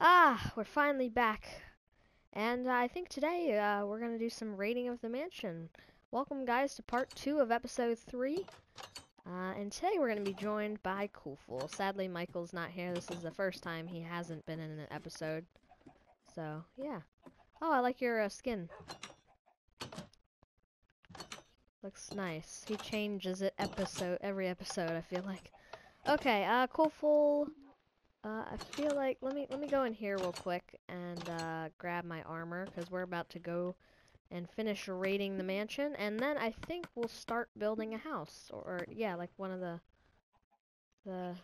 Ah, we're finally back. And I think today we're going to do some raiding of the mansion. Welcome, guys, to part 2 of episode 3. And today we're going to be joined by CoolFool. Sadly, Michael's not here. This is the first time he hasn't been in an episode. So, yeah. Oh, I like your skin. Looks nice. He changes it every episode, I feel like. Okay, CoolFool... I feel like let me go in here real quick and grab my armor, because we're about to go and finish raiding the mansion, and then I think we'll start building a house, or yeah, like one of the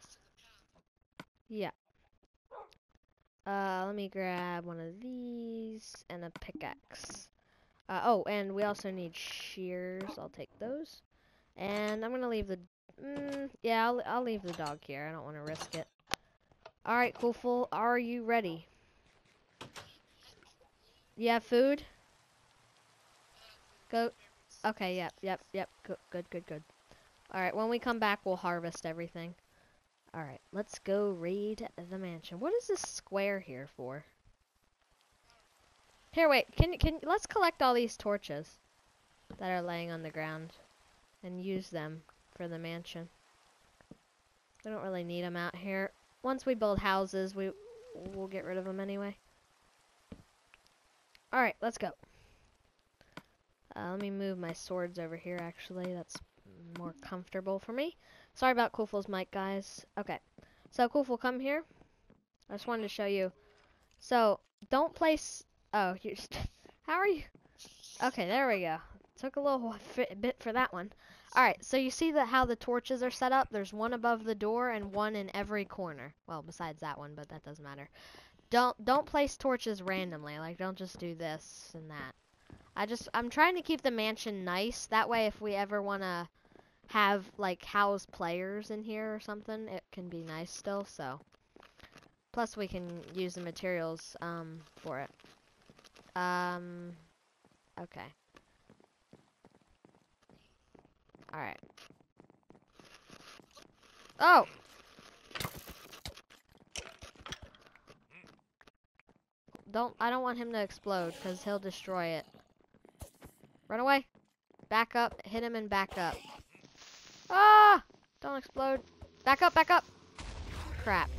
yeah. Let me grab one of these and a pickaxe. Oh, and we also need shears. I'll take those, and I'm gonna leave the yeah, I'll leave the dog here. I don't want to risk it. Alright, CoolFool, are you ready? You have food? Go. Okay, yep. Good. Alright, when we come back, we'll harvest everything. Alright, let's go raid the mansion. What is this square here for? Here, wait, let's collect all these torches that are laying on the ground and use them for the mansion. We don't really need them out here. Once we build houses, we'll get rid of them anyway. Alright, let's go. Let me move my swords over here, actually. That's more comfortable for me. Sorry about CoolFool's mic, guys. Okay, so CoolFool, come here. I just wanted to show you. So, don't place... Oh, you how are you? Okay, there we go. Took a little bit for that one. Alright, so you see how the torches are set up? There's one above the door and one in every corner. Well, besides that one, but that doesn't matter. Don't place torches randomly. Like, don't just do this and that. I'm trying to keep the mansion nice. That way, if we ever want to have, like, house players in here or something, it can be nice still, so. Plus, we can use the materials, for it. Okay. Alright. Oh! I don't want him to explode, because he'll destroy it. Run away! Back up, hit him and back up. Ah! Don't explode. Back up! Crap.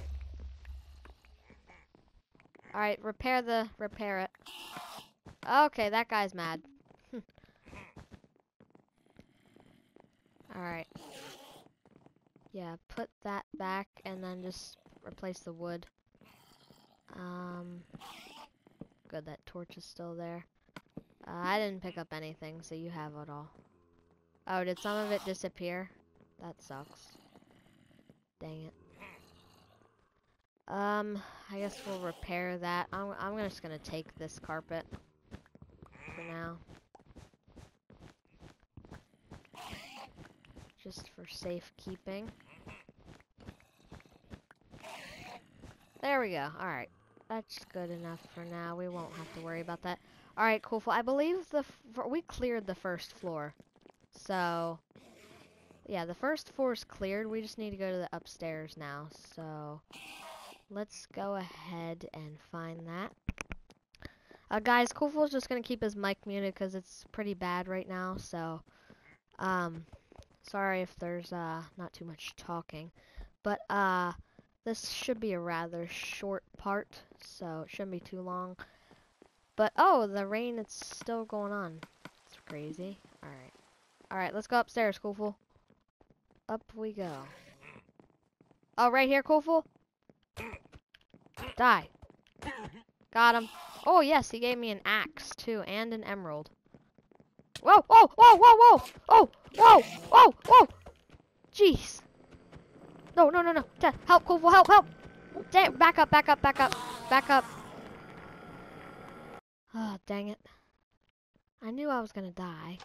Alright, repair it. Okay, that guy's mad. Alright. Yeah, put that back and then just replace the wood. Good, that torch is still there. I didn't pick up anything, so you have it all. Oh, did some of it disappear? That sucks. Dang it. I guess we'll repair that. I'm just gonna take this carpet for now. Just for safekeeping. There we go. Alright. That's good enough for now. We won't have to worry about that. Alright, CoolFool. I believe we cleared the first floor. So, yeah, the first floor is cleared. We just need to go to the upstairs now. So, let's go ahead and find that. Guys, CoolFool's just going to keep his mic muted because it's pretty bad right now. So, sorry if there's not too much talking, but this should be a rather short part, so it shouldn't be too long. But oh, the rain, it's still going on. It's crazy. Alright, let's go upstairs, CoolFool. Up we go. Oh, right here, CoolFool. Die. Got him. Oh yes, he gave me an axe too, and an emerald. Whoa, whoa, whoa, whoa, whoa! Oh! Whoa! Whoa! Whoa! Jeez! No! Help, CoolFool! Help! Dang! Back up! Oh, dang it! I knew I was gonna die.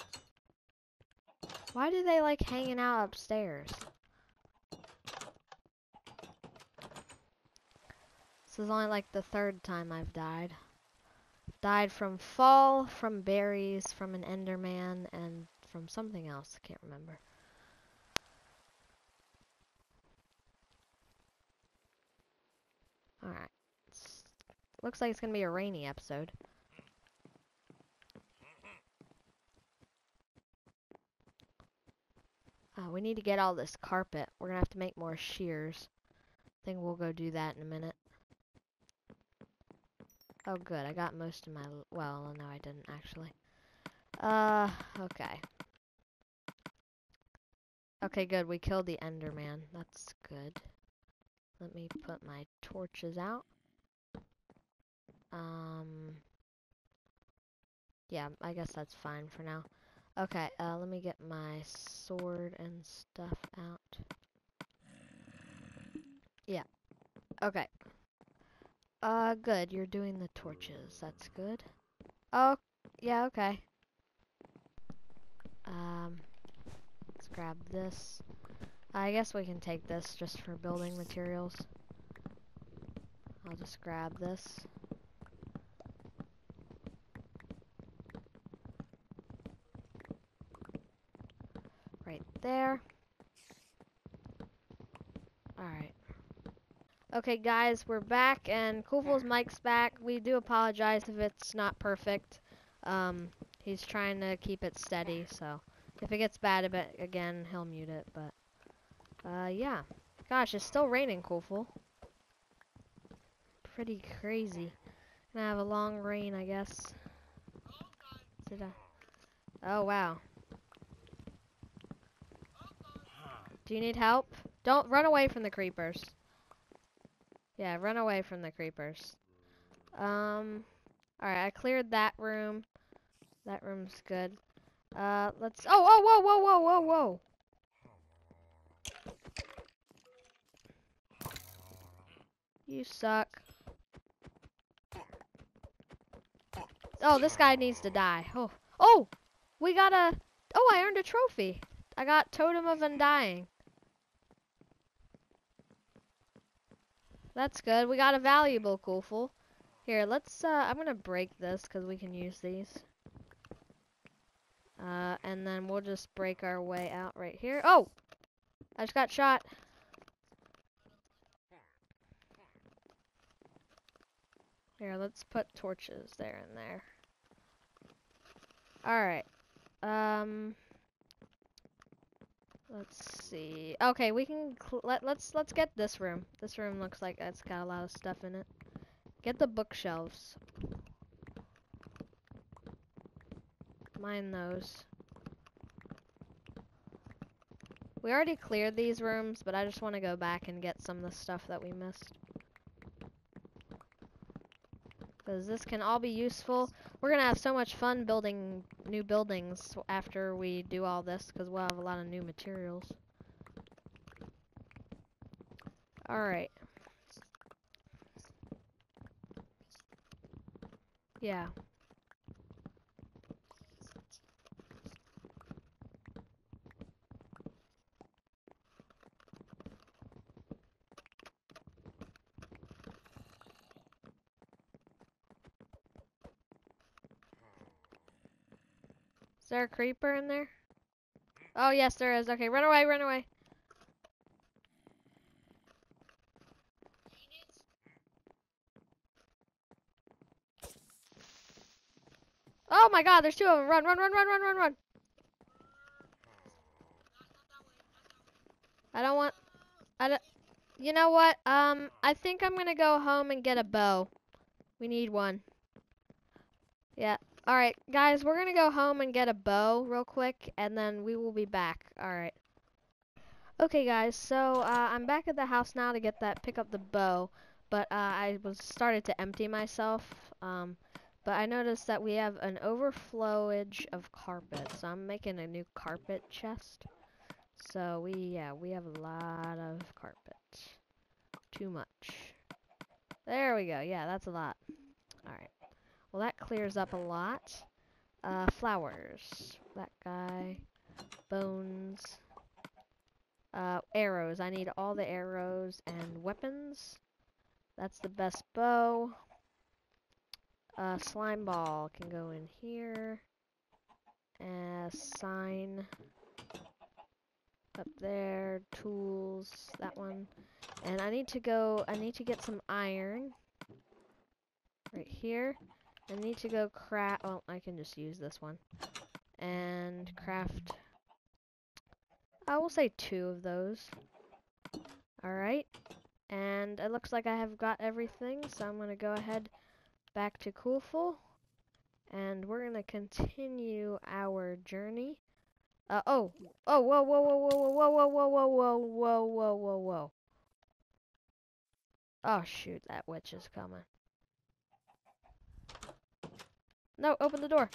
Why do they like hanging out upstairs? This is only like the third time I've died. Died from fall, from berries, from an Enderman, and from something else. I can't remember. Alright. Let's Looks like it's gonna be a rainy episode. We need to get all this carpet. We're gonna have to make more shears. I think we'll go do that in a minute. Oh, good. I got most of my... Well, no, I didn't, actually. Okay. Okay, good. We killed the Enderman. That's good. Let me put my torches out. Yeah, I guess that's fine for now. Okay, let me get my sword and stuff out. Yeah. Okay. Good. You're doing the torches. That's good. Oh, yeah, okay. Let's grab this. I guess we can take this just for building materials. I'll just grab this. Right there. Alright. Okay, guys, we're back, and CoolFool's mic's back. We do apologize if it's not perfect. He's trying to keep it steady, so if it gets bad a bit again, he'll mute it. But yeah, gosh, it's still raining, CoolFool. Pretty crazy. Gonna have a long rain, I guess. Oh wow. Do you need help? Don't run away from the creepers. Yeah, run away from the creepers. Alright, I cleared that room. That room's good. Let's... Oh, oh, whoa, whoa, whoa, whoa, whoa! You suck. Oh, this guy needs to die. Oh, oh! We got a... Oh, I earned a trophy! I got Totem of Undying. That's good. We got a valuable, CoolFool. Here, let's, I'm gonna break this because we can use these. And then we'll just break our way out right here. Oh! I just got shot. Here, let's put torches there and there. Alright. Let's see. Okay, we can let's get this room. This room looks like it's got a lot of stuff in it. Get the bookshelves. Mine those. We already cleared these rooms, but I just want to go back and get some of the stuff that we missed. Because this can all be useful. We're going to have so much fun building new buildings after we do all this, because we'll have a lot of new materials. Alright. Yeah. Is there a creeper in there? Oh, yes, there is. Okay, run away, run away. Oh my god, there's two of them. Run, run, run, run, run, run, run. I don't want... You know what? I think I'm gonna go home and get a bow. We need one. Yeah. Alright, guys, we're gonna go home and get a bow real quick, and then we will be back. Alright. Okay, guys, so, I'm back at the house now to pick up the bow, but, I started to empty myself, but I noticed that we have an overflowage of carpet, so I'm making a new carpet chest. So, we have a lot of carpet. Too much. There we go, yeah, that's a lot. Alright. Well, that clears up a lot. Flowers. That guy. Bones. Arrows. I need all the arrows and weapons. That's the best bow. Slime ball can go in here. Sign. Up there. Tools. That one. And I need to get some iron. right here. I need to go craft. Well, I can just use this one and craft. I will say 2 of those. All right, and it looks like I have got everything, so I'm gonna go ahead back to CoolFool, and we're gonna continue our journey. Oh, whoa, whoa, whoa, whoa, whoa, whoa, whoa, whoa, whoa, whoa, whoa, whoa, whoa. Oh shoot, that witch is coming. No, open the door.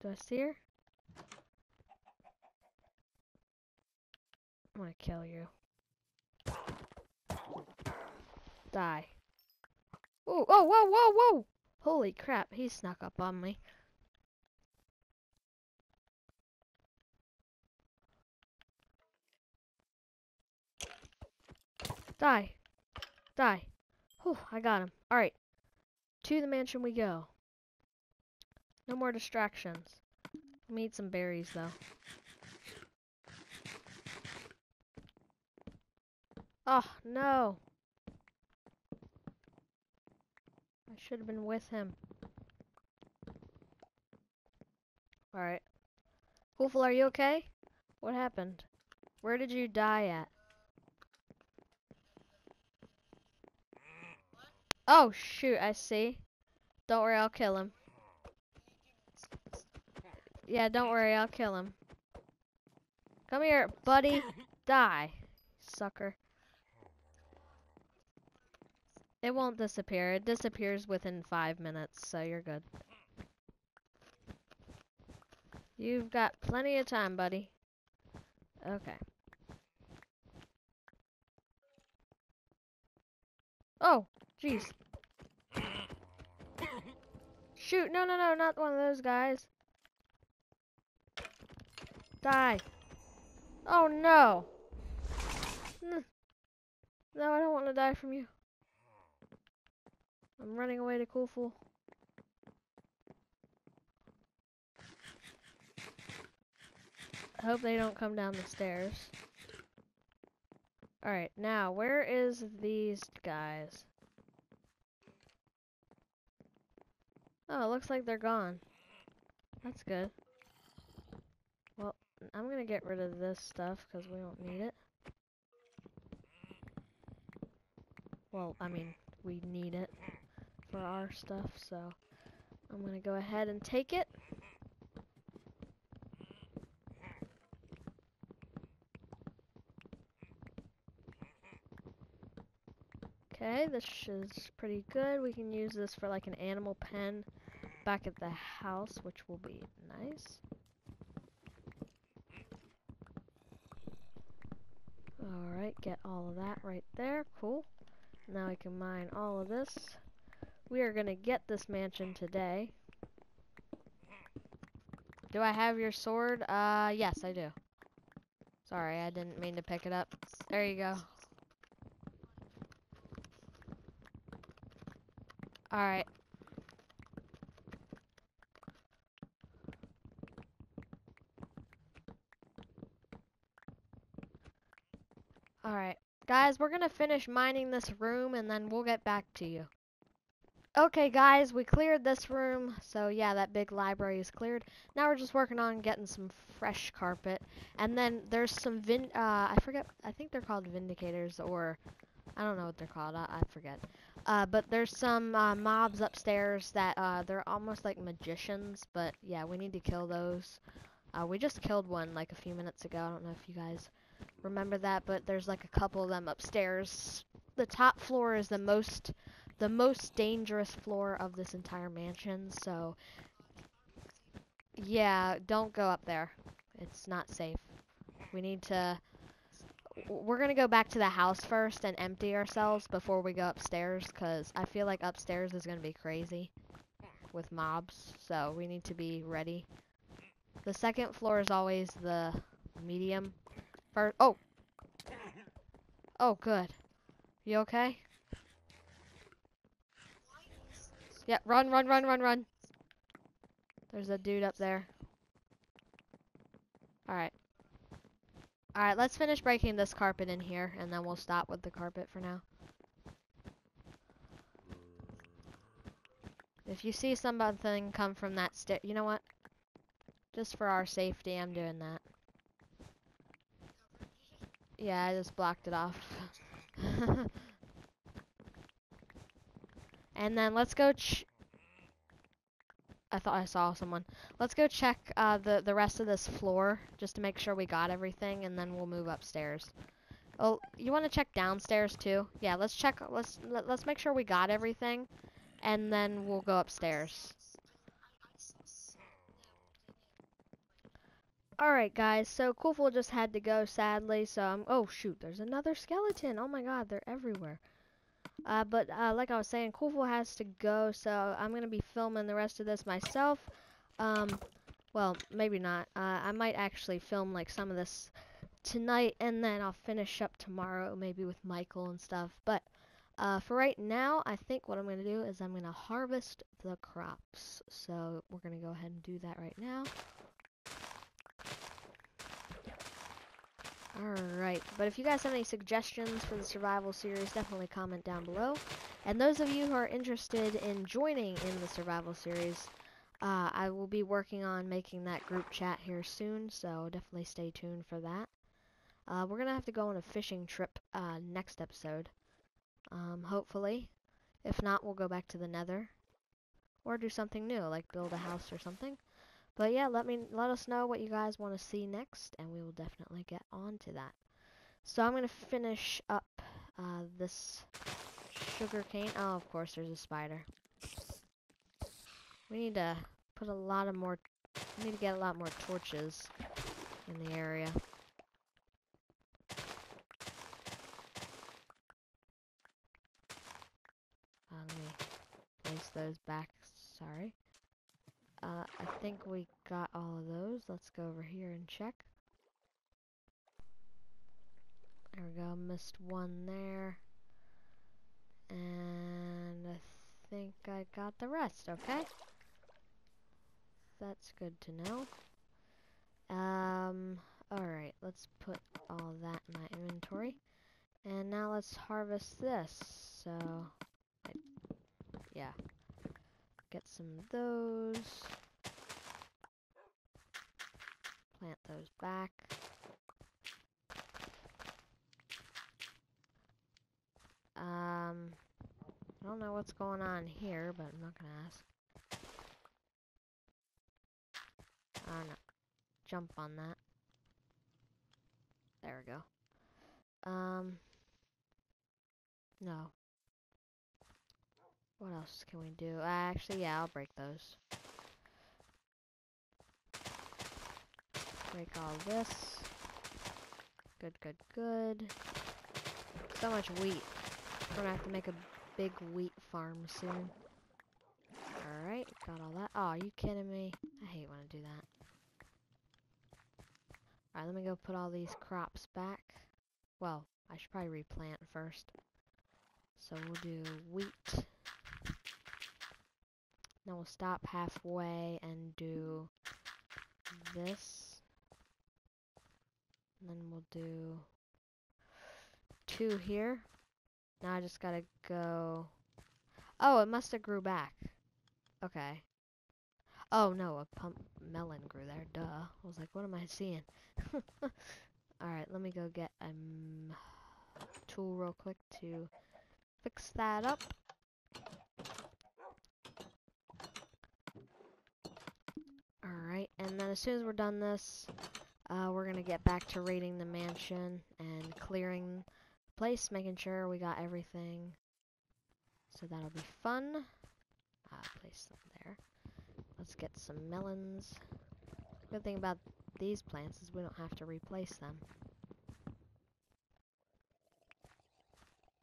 Do I see her? I'm gonna kill you. Die. Ooh, oh, whoa, whoa, whoa! Holy crap, he snuck up on me. Die. Die. Whew, I got him. Alright. To the mansion we go. No more distractions. Let me eat some berries, though. Oh, no. I should have been with him. Alright. CoolFool, are you okay? What happened? Where did you die at? Oh, shoot, I see. Don't worry, I'll kill him. Yeah, don't worry, I'll kill him. Come here, buddy. Die, sucker. It won't disappear. It disappears within 5 minutes, so you're good. You've got plenty of time, buddy. Okay. Oh! Jeez. Shoot, no, no, no, not one of those guys. Die. Oh, no. No, I don't want to die from you. I'm running away to CoolFool. I hope they don't come down the stairs. Alright, now, where is these guys? Oh, it looks like they're gone. That's good. Well, I'm gonna get rid of this stuff because we don't need it. Well, I mean, we need it for our stuff, so I'm gonna go ahead and take it. Okay, this is pretty good. We can use this for like an animal pen back at the house, which will be nice. Alright, get all of that right there. Cool. Now I can mine all of this. We are gonna get this mansion today. Do I have your sword? Yes, I do. Sorry, I didn't mean to pick it up. There you go. Alright. Alright. Guys, we're gonna finish mining this room and then we'll get back to you. Okay, guys, we cleared this room. So, yeah, that big library is cleared. Now we're just working on getting some fresh carpet. And then there's some I forget. I think they're called Vindicators or... I don't know what they're called. I forget. But there's some mobs upstairs that they're almost like magicians. But yeah, we need to kill those. We just killed one like a few minutes ago. I don't know if you guys remember that, but there's like a couple of them upstairs. The top floor is the most dangerous floor of this entire mansion. So yeah, don't go up there. It's not safe. We need to... We're gonna go back to the house first and empty ourselves before we go upstairs, because I feel like upstairs is gonna be crazy with mobs, so we need to be ready. The second floor is always the medium. First, oh! Oh, good. You okay? Yeah, run, run, run, run, run! There's a dude up there. Alright. Alright, let's finish breaking this carpet in here, and then we'll stop with the carpet for now. If you see something come from that stair, you know what? Just for our safety, I'm doing that. Yeah, I just blocked it off. And then let's go I thought I saw someone. Let's go check the rest of this floor just to make sure we got everything, and then we'll move upstairs. Oh, you want to check downstairs too? Yeah, let's check. Let's make sure we got everything, and then we'll go upstairs. Alright guys, so CoolFool just had to go sadly, so I'm, oh shoot, there's another skeleton. Oh my god, they're everywhere. But like I was saying, CoolFool has to go, so I'm going to be filming the rest of this myself. Well, maybe not. I might actually film like some of this tonight, and then I'll finish up tomorrow, maybe with Michael and stuff. But for right now, I think what I'm going to do is I'm going to harvest the crops. So we're going to go ahead and do that right now. Alright, but if you guys have any suggestions for the survival series, definitely comment down below. And those of you who are interested in joining in the survival series, I will be working on making that group chat here soon, so definitely stay tuned for that. We're going to have to go on a fishing trip next episode, hopefully. If not, we'll go back to the Nether, or do something new, like build a house or something. But yeah, let us know what you guys want to see next, and we will definitely get on to that. So I'm going to finish up this sugar cane. Oh, of course, there's a spider. We need to put a lot of more, we need to get a lot more torches in the area. Let me place those back, sorry. I think we got all of those. Let's go over here and check. There we go. Missed one there. And I think I got the rest, okay? That's good to know. Alright, let's put all that in my inventory. And now let's harvest this. So, yeah. Get some of those. Plant those back. I don't know what's going on here, but I'm not gonna ask. Oh no. Jump on that. There we go. No. What else can we do? Actually, yeah, I'll break those. Break all this. Good, good, good. So much wheat. We're gonna have to make a big wheat farm soon. Alright, got all that. Oh, are you kidding me? I hate when I do that. Alright, let me go put all these crops back. Well, I should probably replant first. So we'll do wheat. Now we'll stop halfway and do this. And then we'll do 2 here. Now I just gotta go... Oh, it must have grew back. Okay. Oh no, a melon grew there, duh. I was like, what am I seeing? Alright, let me go get a tool real quick to fix that up. Alright, and then as soon as we're done this, we're going to get back to raiding the mansion and clearing the place, making sure we got everything. So that'll be fun. Place them there. Let's get some melons. Good thing about these plants is we don't have to replace them.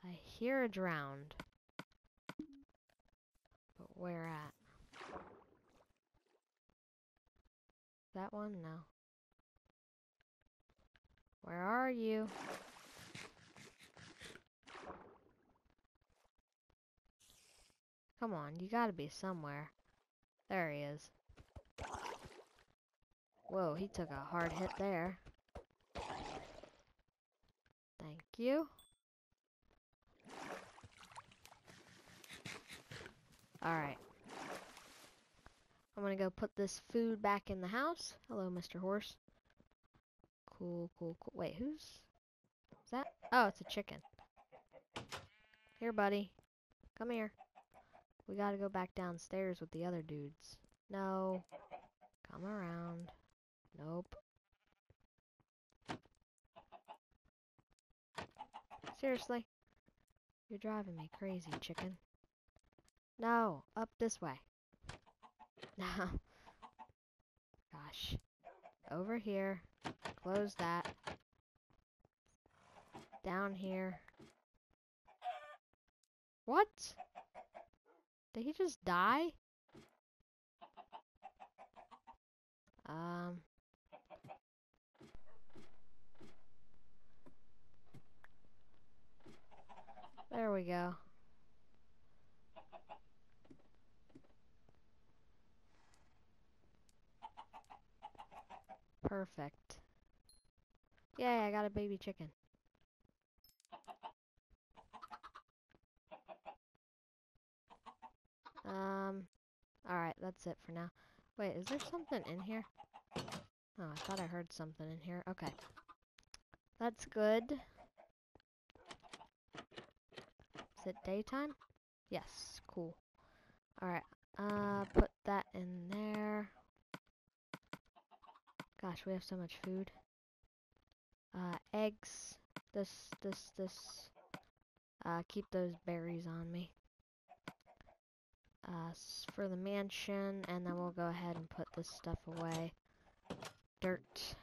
I hear a drowned. But where at? That one? No. Where are you? Come on, you gotta be somewhere. There he is. Whoa, he took a hard hit there. Thank you. Alright. I'm gonna go put this food back in the house. Hello, Mr. Horse. Cool, cool, cool. Wait, who's that? Oh, it's a chicken. Here, buddy. Come here. We gotta go back downstairs with the other dudes. No. Come around. Nope. Seriously? You're driving me crazy, chicken. No, up this way. No. Gosh. Over here. Close that. Down here. What? Did he just die? There we go. Perfect. Yay, I got a baby chicken. Alright, that's it for now. Wait, is there something in here? Oh, I thought I heard something in here. Okay. That's good. Is it daytime? Yes, cool. Alright, put that in there. Gosh, we have so much food. Eggs. This. Keep those berries on me. For the mansion, and then we'll go ahead and put this stuff away. Dirt.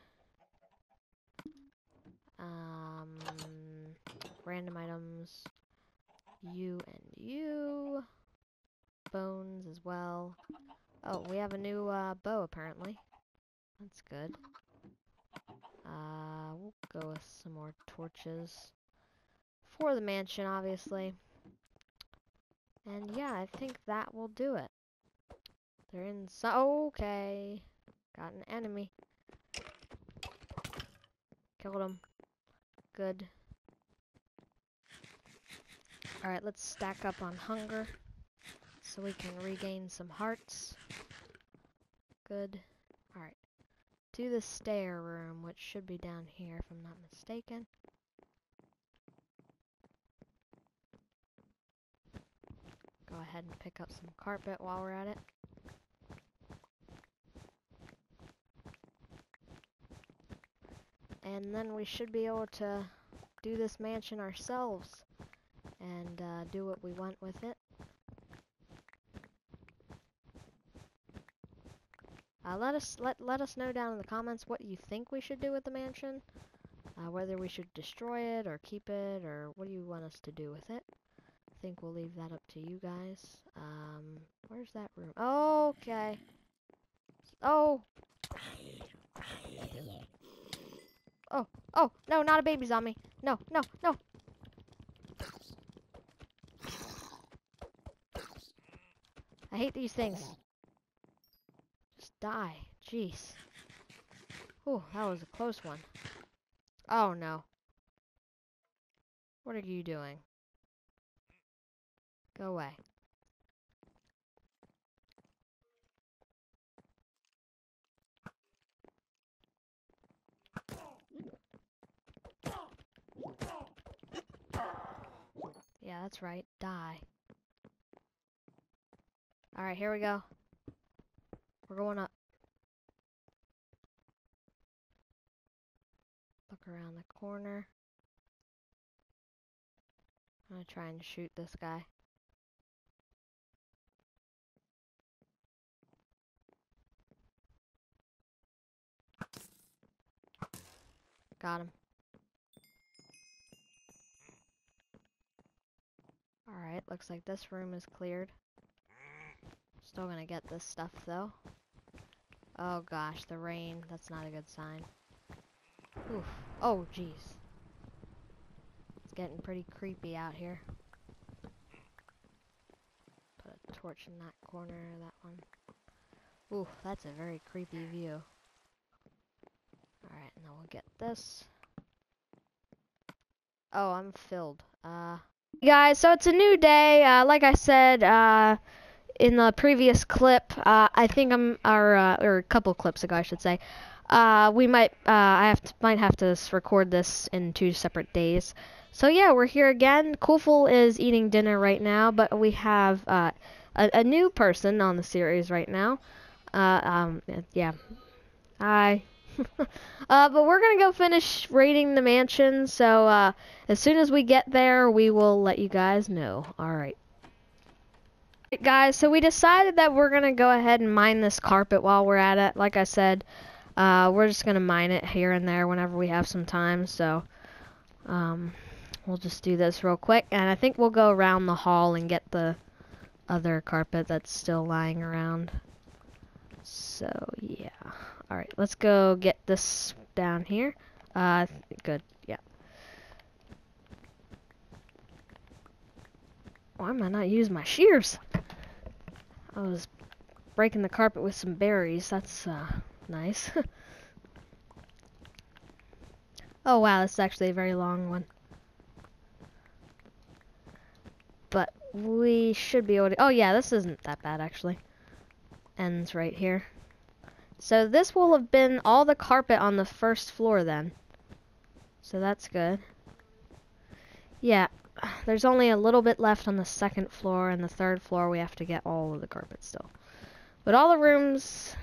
Random items. You and you. Bones as well. Oh, we have a new, bow apparently. That's good. We'll go with some more torches. For the mansion, obviously. And yeah, I think that will do it. They're in okay. Got an enemy. Killed him. Good. Alright, let's stack up on hunger. So we can regain some hearts. Good. Alright. To the stair room, which should be down here if I'm not mistaken. Go ahead and pick up some carpet while we're at it. And then we should be able to do this mansion ourselves. And do what we want with it. Let us know down in the comments what you think we should do with the mansion. Whether we should destroy it or keep it, or what do you want us to do with it. I think we'll leave that up to you guys. Where's that room? Okay. Oh. Oh. Oh. No, not a baby zombie. No, no, no. I hate these things. Just die. Jeez. Ooh, that was a close one. Oh, no. What are you doing? Go away. Yeah, that's right. Die. Alright, here we go. We're going up. Look around the corner. I'm gonna try and shoot this guy. Got him. Alright, looks like this room is cleared. Still gonna get this stuff, though. Oh gosh, the rain. That's not a good sign. Oof. Oh, jeez. It's getting pretty creepy out here. Put a torch in that corner, that one. Oof, that's a very creepy view. Alright, now we'll get this. Oh, I'm filled. Guys, so it's a new day. Like I said, in the previous clip, or a couple clips ago, I should say, I might have to record this in 2 separate days. So yeah, we're here again. CoolFool is eating dinner right now, but we have a new person on the series right now. Yeah. Hi. But we're gonna go finish raiding the mansion, so as soon as we get there, we will let you guys know. Alright. Guys, so we decided that we're gonna go ahead and mine this carpet while we're at it. Like I said, we're just gonna mine it here and there whenever we have some time, so we'll just do this real quick, and I think we'll go around the hall and get the other carpet that's still lying around. So yeah. Alright, let's go get this down here. Good, yeah. Why am I not using my shears? I was breaking the carpet with some berries. That's nice. Oh wow, this is actually a very long one. But we should be able to... Oh yeah, this isn't that bad actually. Ends right here. So this will have been all the carpet on the first floor then. So that's good. Yeah, there's only a little bit left on the second floor, and the third floor we have to get all of the carpet still. But all the rooms...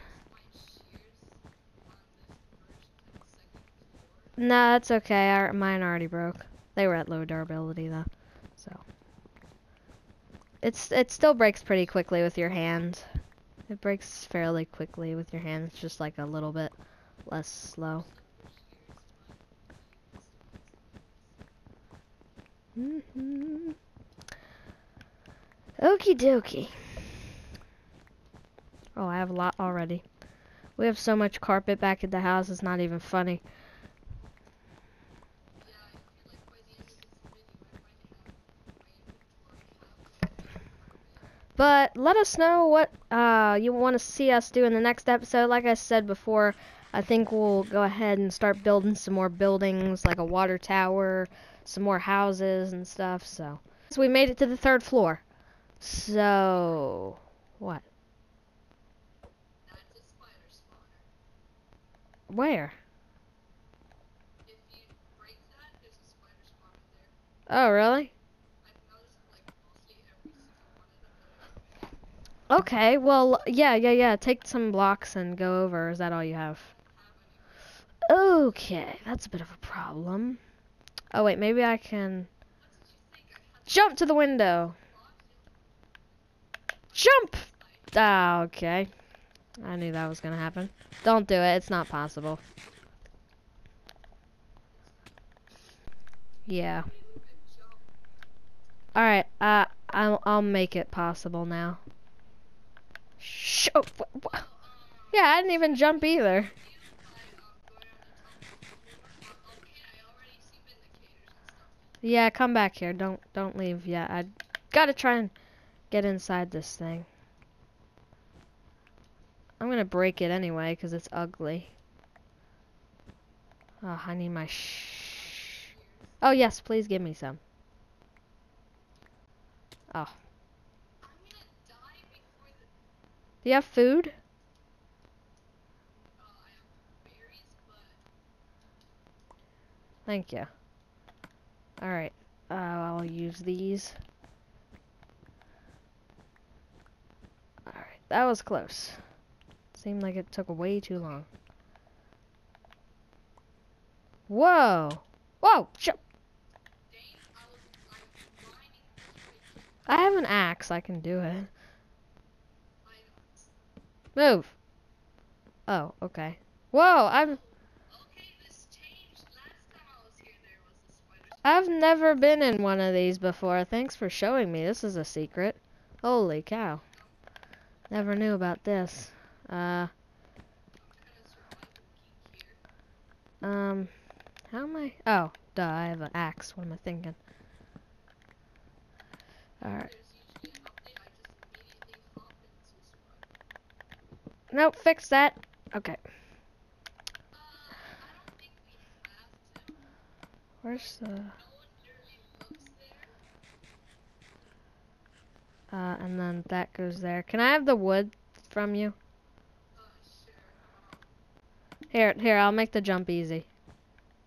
Nah, that's okay. Mine already broke. They were at low durability though. So it still breaks pretty quickly with your hand. It breaks fairly quickly with your hands, just like a little bit less slow. Okie dokie. Oh, I have a lot already. We have so much carpet back at the house, it's not even funny. But let us know what you want to see us do in the next episode. Like I said before, I think we'll go ahead and start building some more buildings, like a water tower, some more houses and stuff. So we made it to the third floor. So what? That's a spider spawner. Where? If you break that, there's a spider spawner there. Oh really? Okay, well, yeah, take some blocks and go over. Is that all you have? Okay, that's a bit of a problem. Oh, wait, maybe I can... Jump to the window! Jump! Ah, okay. I knew that was gonna happen. Don't do it, it's not possible. Yeah. Alright, I'll make it possible now. Oh, yeah, I didn't even jump either. Yeah, come back here. Don't leave yet. I gotta try and get inside this thing. I'm gonna break it anyway because it's ugly. Oh, I need my Oh yes, please give me some. Oh. Do you have food? I have berries, but... Thank you. Alright. I'll use these. Alright, that was close. Seemed like it took way too long. Whoa! Whoa! I have an axe, I can do it. Move. Oh, okay. Whoa, Okay, this changed. Last time I was here, there was a spider. I've never been in one of these before. Thanks for showing me. This is a secret. Holy cow. Never knew about this. How am I? Oh, duh, I have an axe. What am I thinking? Alright. Nope, fix that. Okay. I don't think we have to. Where's the... No one really looks there. And then that goes there. Can I have the wood from you? Here, I'll make the jump easy.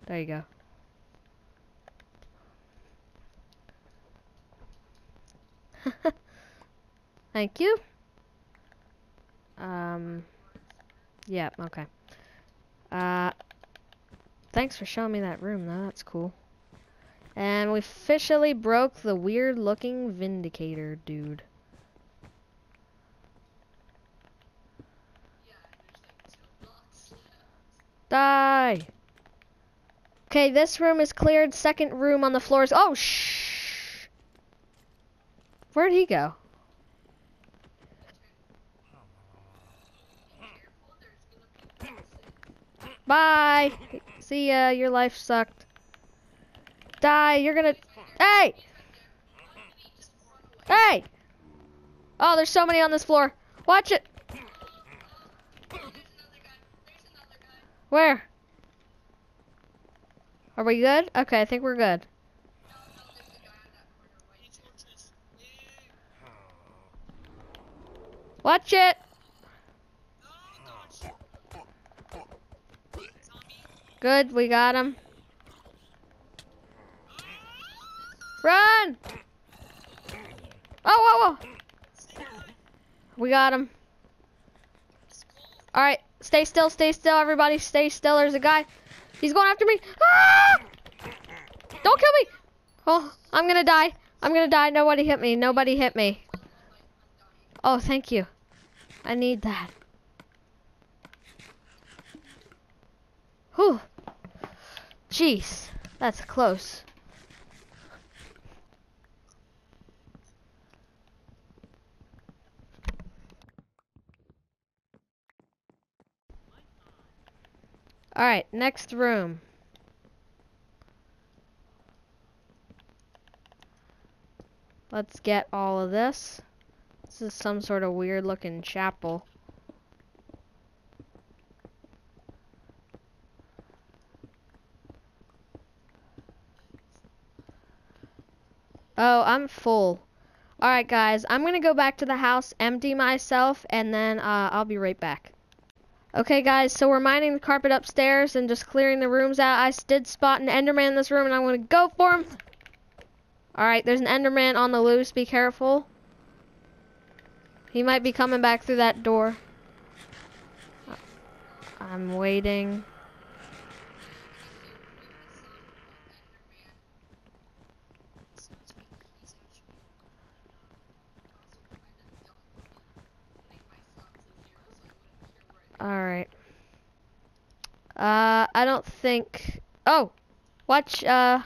There you go. Thank you. Yeah, okay. Thanks for showing me that room, though. That's cool. And we officially broke the weird-looking Vindicator dude. Die! Okay, this room is cleared. Second room on the floor is... Oh, shh! Where'd he go? Bye! See ya, your life sucked. Die, you're gonna... Hey! Hey! Oh, there's so many on this floor. Watch it! Where? Are we good? Okay, I think we're good. Watch it! Good, we got him. Run! Oh, whoa, whoa! We got him. Alright, stay still, everybody. Stay still. There's a guy. He's going after me. Ah! Don't kill me! Oh, I'm gonna die. I'm gonna die. Nobody hit me. Nobody hit me. Oh, thank you. I need that. Whew. Jeez, that's close. Alright, next room. Let's get all of this. This is some sort of weird looking chapel. Oh, I'm full. Alright guys, I'm gonna go back to the house, empty myself, and then I'll be right back. Okay guys, so we're mining the carpet upstairs and just clearing the rooms out. I did spot an Enderman in this room and I'm gonna go for him. Alright, there's an Enderman on the loose, be careful. He might be coming back through that door. I'm waiting. Alright. I don't think... Oh! Watch, let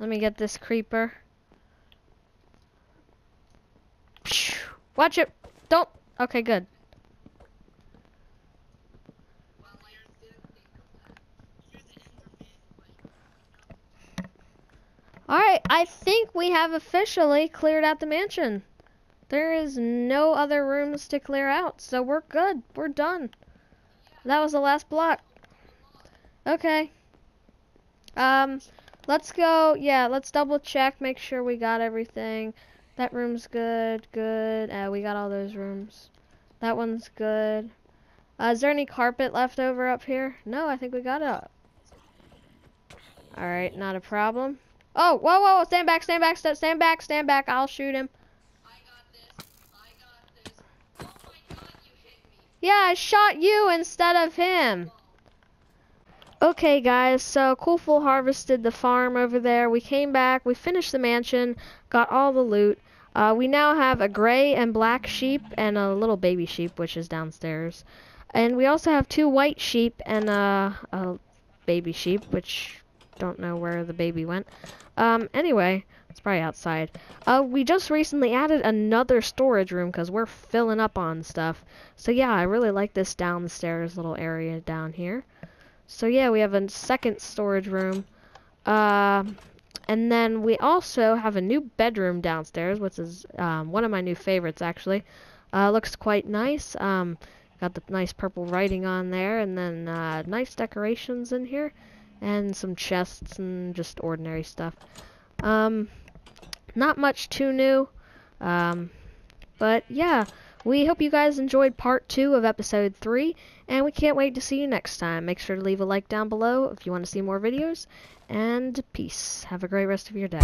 me get this creeper. Watch it! Don't! Okay, good. Alright, I think we have officially cleared out the mansion. There is no other rooms to clear out, so we're good. We're done. That was the last block. Okay. Let's go. Yeah, let's double check. Make sure we got everything. That room's good. Good. We got all those rooms. That one's good. Is there any carpet left over up here? No, I think we got it up. Alright, not a problem. Oh, whoa, whoa, whoa. Stand back, stand back, stand back, stand back. I'll shoot him. Yeah, I shot you instead of him. Okay, guys, so CoolFool harvested the farm over there. We came back, we finished the mansion, got all the loot. We now have a gray and black sheep and a little baby sheep, which is downstairs. And we also have two white sheep and a baby sheep, which don't know where the baby went. Anyway... It's probably outside. We just recently added another storage room because we're filling up on stuff. So yeah, I really like this downstairs little area down here. So yeah, we have a second storage room. And then we also have a new bedroom downstairs, which is one of my new favorites actually. Looks quite nice. Got the nice purple writing on there, and then nice decorations in here, and some chests and just ordinary stuff. Not much too new. But yeah, we hope you guys enjoyed part 2 of episode 3, and we can't wait to see you next time. Make sure to leave a like down below if you want to see more videos, and peace. Have a great rest of your day.